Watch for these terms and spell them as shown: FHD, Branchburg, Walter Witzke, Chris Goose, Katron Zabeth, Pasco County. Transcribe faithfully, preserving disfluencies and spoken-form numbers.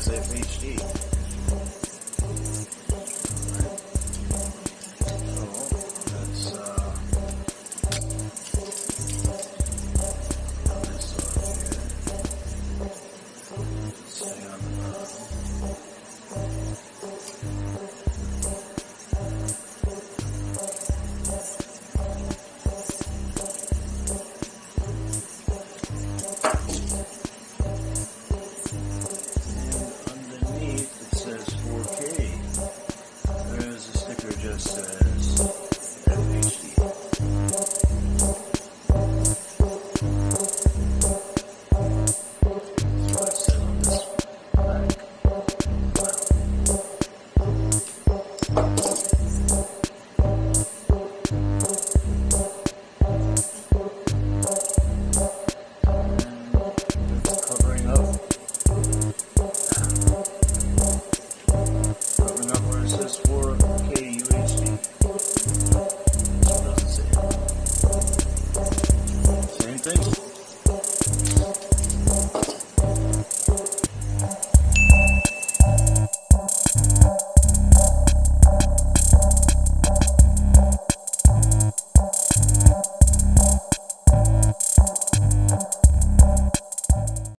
says F H D.